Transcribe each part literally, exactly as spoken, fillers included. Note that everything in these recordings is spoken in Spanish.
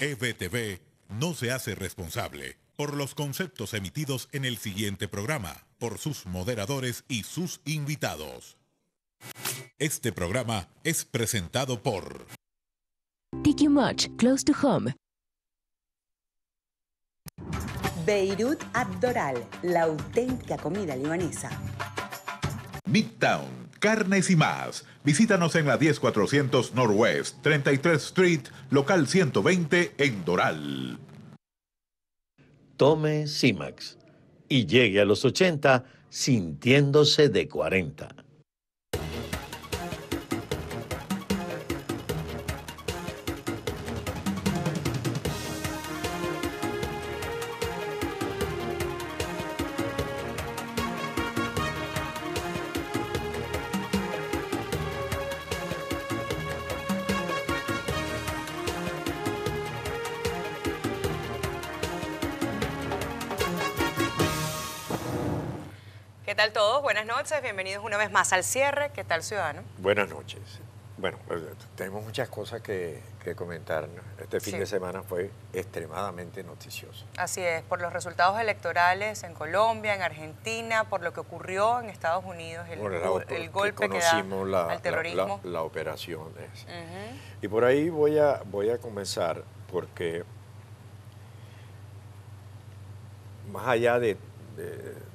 E V T V no se hace responsable por los conceptos emitidos en el siguiente programa, por sus moderadores y sus invitados. Este programa es presentado por T Q Much, Close to Home. Beirut Abdoral, la auténtica comida libanesa. Midtown, carnes y más. Visítanos en la diez cuatrocientos Northwest, treinta y tres Street, local ciento veinte en Doral. Tome Simax y llegue a los ochenta sintiéndose de cuarenta. ¿Qué tal todos? Buenas noches, bienvenidos una vez más al cierre. ¿Qué tal, ciudadano? Buenas noches. Bueno, tenemos muchas cosas que, que comentar, ¿no? Este fin sí. de semana fue extremadamente noticioso. Así es, por los resultados electorales en Colombia, en Argentina, por lo que ocurrió en Estados Unidos, el, bueno, la, el golpe que, que da la, al terrorismo. La, la, la operación esa. Uh-huh. Y por ahí voy a, voy a comenzar, porque más allá de... de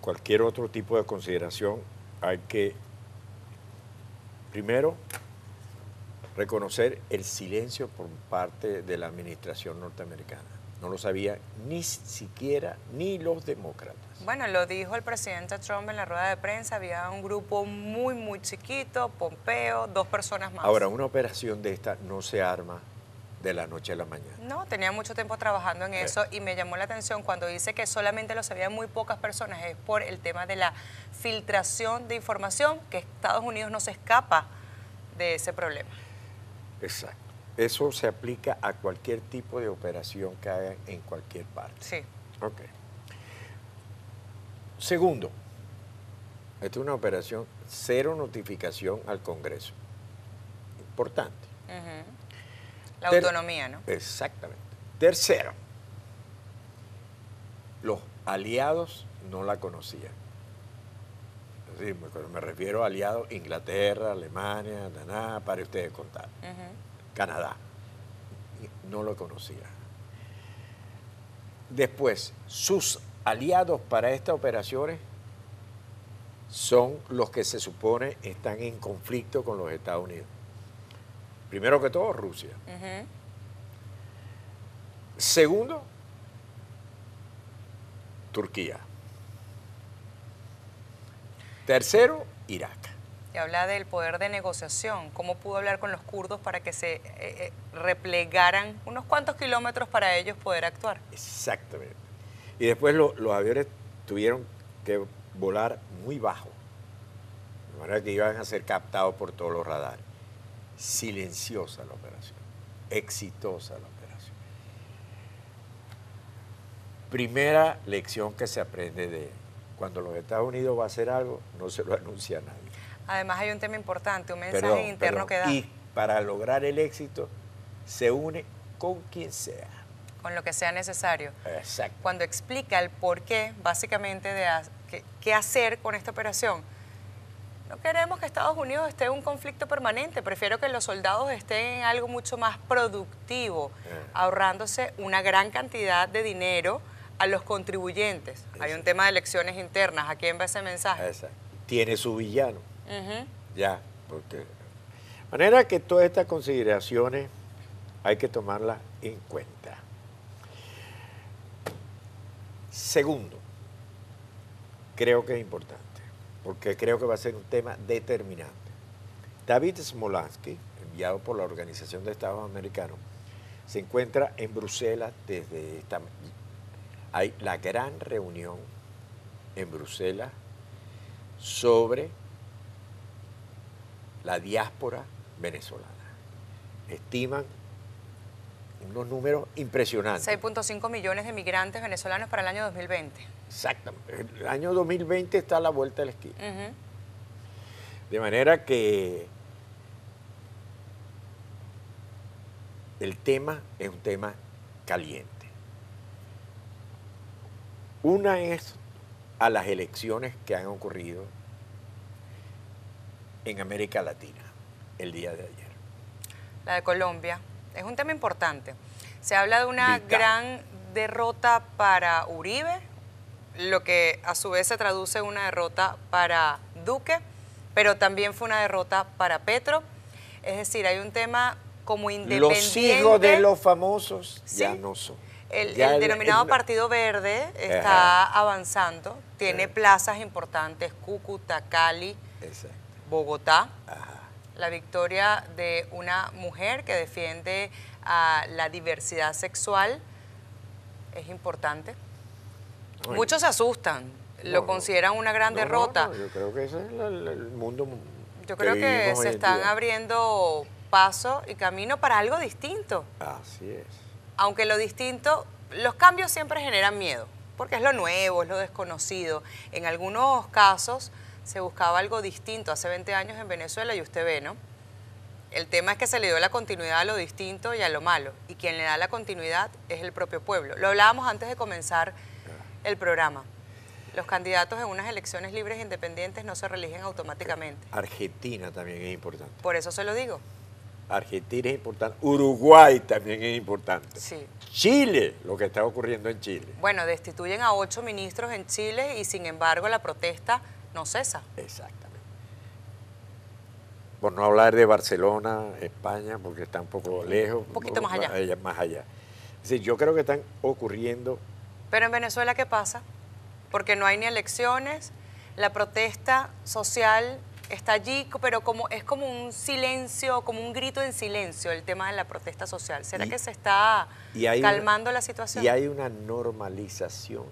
cualquier otro tipo de consideración, hay que primero reconocer el silencio por parte de la administración norteamericana. No lo sabía ni siquiera ni los demócratas. Bueno, lo dijo el presidente Trump en la rueda de prensa, había un grupo muy, muy chiquito, Pompeo, dos personas más. Ahora, una operación de esta no se arma de la noche a la mañana. No, tenía mucho tiempo trabajando en eso y me llamó la atención cuando dice que solamente lo sabían muy pocas personas. Es por el tema de la filtración de información, que Estados Unidos no se escapa de ese problema. Exacto. Eso se aplica a cualquier tipo de operación que hagan en cualquier parte. Sí. Ok. Segundo, esta es una operación cero notificación al Congreso. Importante. Uh-huh. La autonomía, ¿no? Exactamente. Tercero, los aliados no la conocían. Es decir, me refiero a aliados Inglaterra, Alemania, Daná, para ustedes contar. Uh-huh. Canadá, no lo conocía. Después, sus aliados para estas operaciones son los que se supone están en conflicto con los Estados Unidos. Primero que todo, Rusia. Uh-huh. Segundo, Turquía. Tercero, Irak. Y habla del poder de negociación. ¿Cómo pudo hablar con los kurdos para que se eh, replegaran unos cuantos kilómetros para ellos poder actuar? Exactamente. Y después lo, los aviones tuvieron que volar muy bajo, de manera que iban a ser captados por todos los radares. Silenciosa la operación, exitosa la operación. Primera lección que se aprende de cuando los Estados Unidos va a hacer algo, no se lo anuncia a nadie. Además hay un tema importante, un mensaje perdón, interno perdón, que da. Y para lograr el éxito se une con quien sea. Con lo que sea necesario. Exacto. Cuando explica el porqué, básicamente, de qué, qué hacer con esta operación. No queremos que Estados Unidos esté en un conflicto permanente, prefiero que los soldados estén en algo mucho más productivo, eh. ahorrándose una gran cantidad de dinero a los contribuyentes. Exacto. Hay un tema de elecciones internas, ¿a quién va ese mensaje? Exacto. Tiene su villano, uh-huh. ya, porque... De manera que todas estas consideraciones hay que tomarlas en cuenta. Segundo, creo que es importante, porque creo que va a ser un tema determinante. David Smolansky, enviado por la Organización de Estados Americanos, se encuentra en Bruselas desde esta... Hay la gran reunión en Bruselas sobre la diáspora venezolana. Estiman unos números impresionantes. seis punto cinco millones de migrantes venezolanos para el año dos mil veinte. Exactamente. El año dos mil veinte está a la vuelta de la esquina. Uh-huh. De manera que el tema es un tema caliente. Una es a las elecciones que han ocurrido en América Latina el día de ayer. La de Colombia. Es un tema importante. Se habla de una Vital. gran derrota para Uribe, lo que a su vez se traduce en una derrota para Duque, pero también fue una derrota para Petro. Es decir, hay un tema como independiente. Los hijos de los famosos ¿Sí? ya no son. El, el denominado el, el, Partido Verde está ajá. avanzando, tiene ajá. plazas importantes, Cúcuta, Cali, Exacto. Bogotá. Ajá. La victoria de una mujer que defiende a la diversidad sexual es importante. Oye, muchos se asustan, no, lo consideran una gran no, derrota. No, no, yo creo que ese es la, la, el mundo Yo creo que, que se están día. abriendo paso y camino para algo distinto. Así es. Aunque lo distinto, los cambios siempre generan miedo, porque es lo nuevo, es lo desconocido. En algunos casos se buscaba algo distinto hace veinte años en Venezuela y usted ve, ¿no? El tema es que se le dio la continuidad a lo distinto y a lo malo, y quien le da la continuidad es el propio pueblo. Lo hablábamos antes de comenzar el programa. Los candidatos en unas elecciones libres e independientes no se reeligen automáticamente. Argentina también es importante. Por eso se lo digo. Argentina es importante, Uruguay también es importante, sí. Chile, lo que está ocurriendo en Chile. Bueno, destituyen a ocho ministros en Chile y sin embargo la protesta no cesa. Exactamente. Por no hablar de Barcelona, España, porque está un poco lejos. Un poquito no, más allá. Más allá. Es decir, yo creo que están ocurriendo. Pero en Venezuela, ¿qué pasa? Porque no hay ni elecciones, la protesta social está allí, pero como es como un silencio, como un grito en silencio el tema de la protesta social. ¿Será y, que se está calmando una, la situación? Y hay una normalización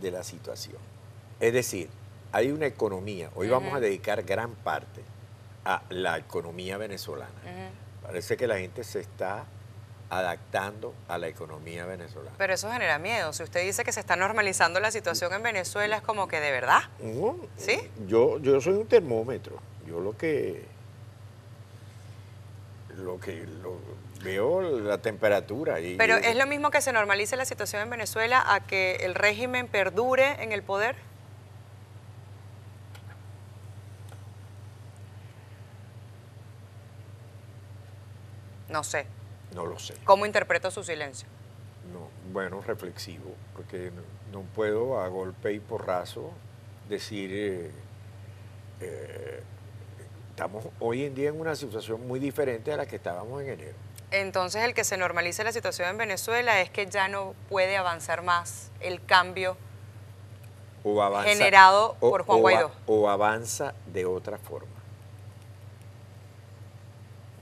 de la situación. Es decir, hay una economía. Hoy uh-huh. vamos a dedicar gran parte a la economía venezolana. Uh-huh. Parece que la gente se está adaptando a la economía venezolana. Pero eso genera miedo. Si usted dice que se está normalizando la situación en Venezuela, es como que de verdad. No, ¿Sí? Yo, yo soy un termómetro. Yo lo que... Lo que... Lo, veo la temperatura. Y Pero yo, ¿es lo mismo que se normalice la situación en Venezuela a que el régimen perdure en el poder? No sé. No lo sé. ¿Cómo interpreto su silencio? No, bueno, reflexivo, porque no, no puedo a golpe y porrazo decir, eh, eh, estamos hoy en día en una situación muy diferente a la que estábamos en enero. Entonces el que se normalice la situación en Venezuela es que ya no puede avanzar más el cambio o avanza, generado o, por Juan o Guaidó. A, o avanza de otra forma.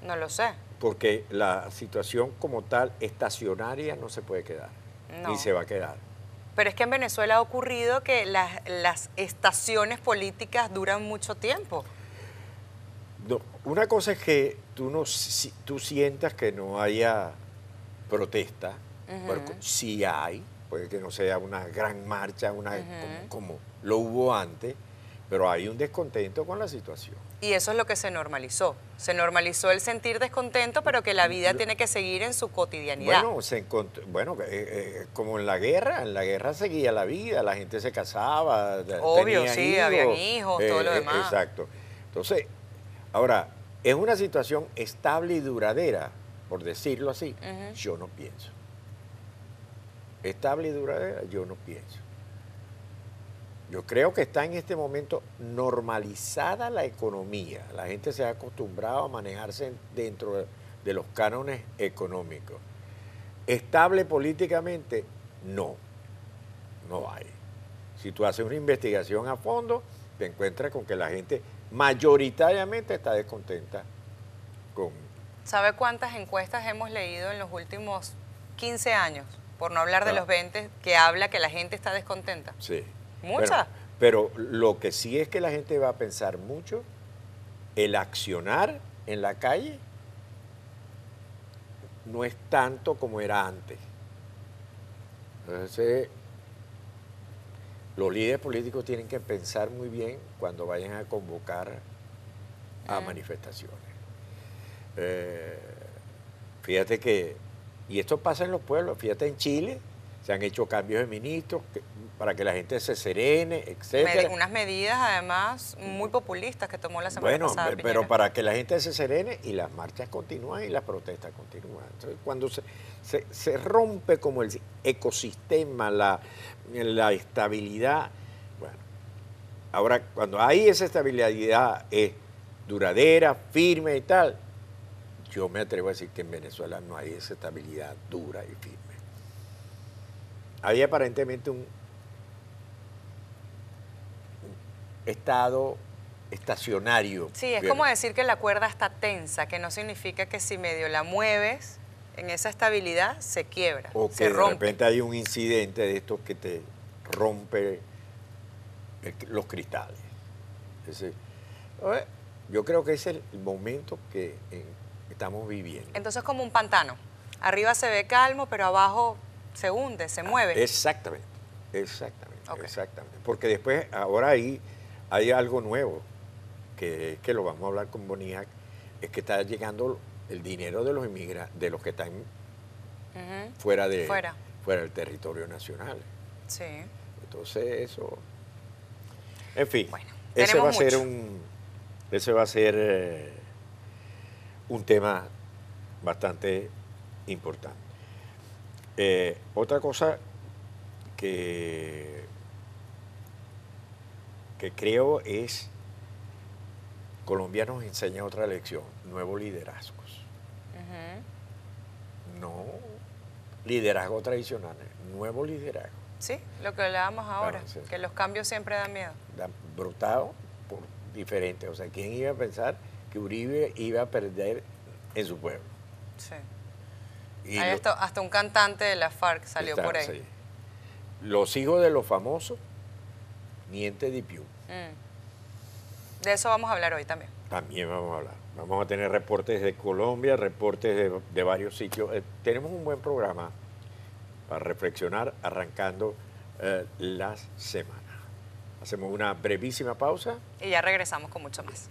No lo sé. Porque la situación como tal, estacionaria, no se puede quedar, no. ni se va a quedar. Pero es que en Venezuela ha ocurrido que las, las estaciones políticas duran mucho tiempo. No, una cosa es que tú, no, si, tú sientas que no haya protesta, uh-huh. porque sí hay, puede que no sea una gran marcha, una, uh-huh. como, como lo hubo antes, pero hay un descontento con la situación. Y eso es lo que se normalizó. Se normalizó el sentir descontento, pero que la vida tiene que seguir en su cotidianidad. Bueno, se encontró, bueno eh, eh, como en la guerra, en la guerra seguía la vida, la gente se casaba. Obvio, tenía sí, hijos, habían hijos, eh, todo lo demás. Exacto. Entonces, ahora, es una situación estable y duradera, por decirlo así, uh-huh. yo no pienso. Estable y duradera, yo no pienso. Yo creo que está en este momento normalizada la economía. La gente se ha acostumbrado a manejarse dentro de los cánones económicos. ¿Estable políticamente? No, no hay. Si tú haces una investigación a fondo, te encuentras con que la gente mayoritariamente está descontenta con... ¿Sabe cuántas encuestas hemos leído en los últimos quince años? Por no hablar de no. los veinte, que habla que la gente está descontenta. Sí. Muchas. Pero, pero lo que sí es que la gente va a pensar mucho, el accionar en la calle no es tanto como era antes. Entonces, los líderes políticos tienen que pensar muy bien cuando vayan a convocar a manifestaciones. Eh, Fíjate que, y esto pasa en los pueblos, fíjate en Chile, se han hecho cambios de ministros que, para que la gente se serene, etcétera. Unas medidas, además, muy populistas que tomó la semana bueno, pasada. Bueno, pero para que la gente se serene y las marchas continúan y las protestas continúan. Entonces, cuando se, se, se rompe como el ecosistema, la, la estabilidad, bueno, ahora cuando hay esa estabilidad es duradera, firme y tal, yo me atrevo a decir que en Venezuela no hay esa estabilidad dura y firme. Hay aparentemente un estado estacionario. Sí, es como decir que la cuerda está tensa, que no significa que si medio la mueves en esa estabilidad se quiebra, o que de repente hay un incidente de estos que te rompe el, los cristales. Es decir, yo creo que es el momento que eh, estamos viviendo. Entonces, como un pantano, arriba se ve calmo, pero abajo se hunde, se mueve. Exactamente, exactamente, okay. exactamente. Porque después, ahora ahí hay algo nuevo, que es que lo vamos a hablar con Bonilla, es que está llegando el dinero de los inmigrantes, de los que están uh-huh. fuera, de, fuera. fuera del territorio nacional. Sí. Entonces, eso... En fin, bueno, ese, va a ser un, ese va a ser eh, un tema bastante importante. Eh, otra cosa que, que creo es, Colombia nos enseña otra lección, nuevos liderazgos. Uh-huh. No liderazgo tradicional, nuevo liderazgo. Sí, lo que hablábamos ahora, claro, sí. que los cambios siempre dan miedo. Dan brotado por diferentes, o sea, ¿quién iba a pensar que Uribe iba a perder en su pueblo? Sí. Ahí hasta, hasta un cantante de la FARC salió está, por ahí. Sí. Los hijos de los famosos, niente de piú. Mm. De eso vamos a hablar hoy también. También vamos a hablar. Vamos a tener reportes de Colombia, reportes de, de varios sitios. Eh, tenemos un buen programa para reflexionar arrancando eh, la semana. Hacemos una brevísima pausa. Y ya regresamos con mucho más.